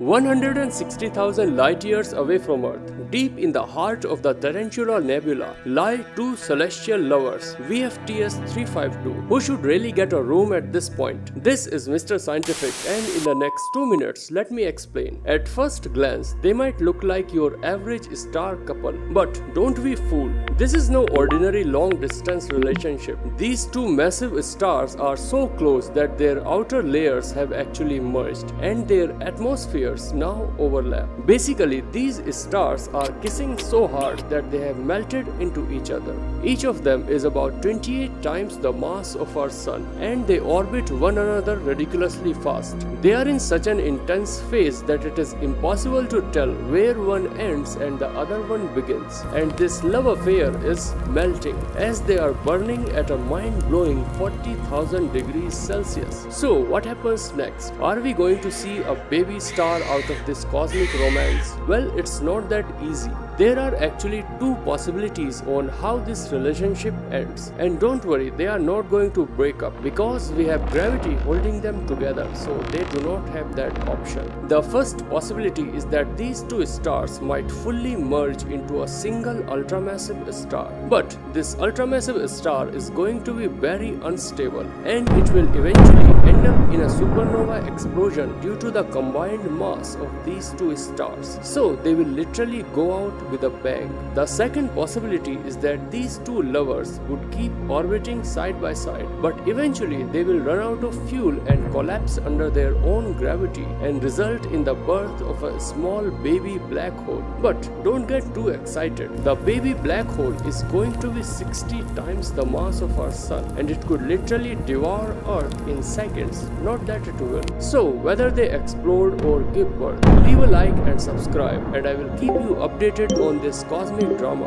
160,000 light-years away from Earth, deep in the heart of the Tarantula Nebula, lie two celestial lovers, VFTS 352, who should really get a room at this point. This is Mr. Scientific, and in the next 2 minutes, let me explain. At first glance, they might look like your average star couple, but don't be fooled. This is no ordinary long-distance relationship. These two massive stars are so close that their outer layers have actually merged, and their atmosphere now overlap. Basically, these stars are kissing so hard that they have melted into each other. Each of them is about 28 times the mass of our Sun, and they orbit one another ridiculously fast. They are in such an intense phase that it is impossible to tell where one ends and the other one begins. And this love affair is melting, as they are burning at a mind-blowing 40,000 degrees Celsius. So what happens next? Are we going to see a baby star out of this cosmic romance? Well, it's not that easy. There are actually two possibilities on how this relationship ends. And don't worry, they are not going to break up because we have gravity holding them together, so they do not have that option. The first possibility is that these two stars might fully merge into a single ultramassive star. But this ultramassive star is going to be very unstable, and it will eventually end up in a supernova explosion due to the combined mass of these two stars. So they will literally go out with a bang. The second possibility is that these two lovers would keep orbiting side by side, but eventually they will run out of fuel and collapse under their own gravity and result in the birth of a small baby black hole. But don't get too excited. The baby black hole is going to be 60 times the mass of our Sun, and it could literally devour Earth in seconds. Not that it will. So whether they explode or give birth, leave a like and subscribe, and I will keep you updated on this cosmic drama.